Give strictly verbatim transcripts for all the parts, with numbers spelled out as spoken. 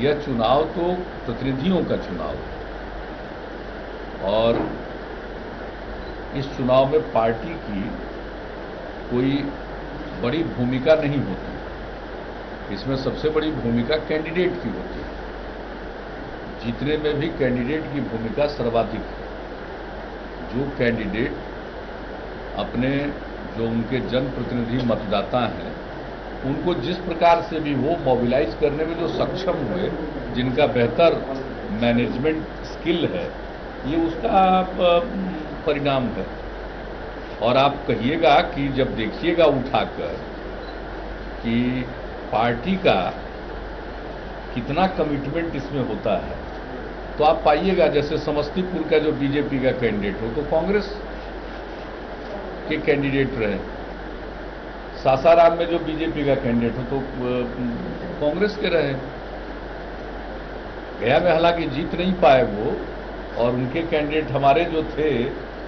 यह चुनाव तो प्रतिनिधियों का चुनाव है और इस चुनाव में पार्टी की कोई बड़ी भूमिका नहीं होती। इसमें सबसे बड़ी भूमिका कैंडिडेट की होती है। जीतने में भी कैंडिडेट की भूमिका सर्वाधिक है। जो कैंडिडेट अपने जो उनके जनप्रतिनिधि मतदाता हैं उनको जिस प्रकार से भी वो मोबिलाइज करने में जो सक्षम हुए, जिनका बेहतर मैनेजमेंट स्किल है, ये उसका परिणाम है। और आप कहिएगा कि जब देखिएगा उठाकर कि पार्टी का कितना कमिटमेंट इसमें होता है तो आप पाइएगा जैसे समस्तीपुर का जो बीजेपी का कैंडिडेट हो तो कांग्रेस के कैंडिडेट रहे, सासाराम में जो बीजेपी का कैंडिडेट हो तो कांग्रेस के रहे। गया में हालांकि जीत नहीं पाए वो और उनके कैंडिडेट हमारे जो थे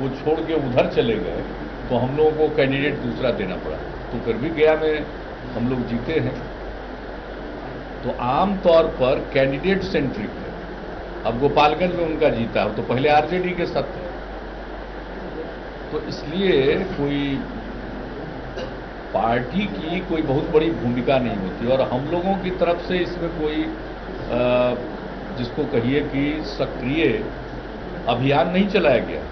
वो छोड़ के उधर चले गए तो हम लोगों को कैंडिडेट दूसरा देना पड़ा, तो फिर भी गया में हम लोग जीते हैं। तो आम तौर पर कैंडिडेट सेंट्रिक है। अब गोपालगंज में उनका जीता हो तो पहले आरजेडी के साथ है, तो इसलिए कोई पार्टी की कोई बहुत बड़ी भूमिका नहीं होती। और हम लोगों की तरफ से इसमें कोई आ, जिसको कहिए कि सक्रिय अभियान नहीं चलाया गया।